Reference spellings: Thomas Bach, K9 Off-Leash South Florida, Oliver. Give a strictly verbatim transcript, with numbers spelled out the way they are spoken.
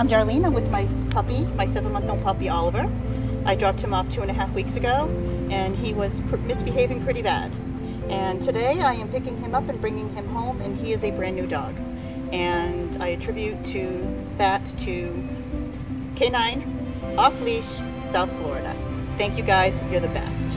I'm Darlene. I'm with my puppy, my seven-month-old puppy, Oliver. I dropped him off two and a half weeks ago, and he was pr misbehaving pretty bad. And today I am picking him up and bringing him home, and he is a brand new dog. And I attribute to that to K nine Off-Leash South Florida. Thank you guys, you're the best.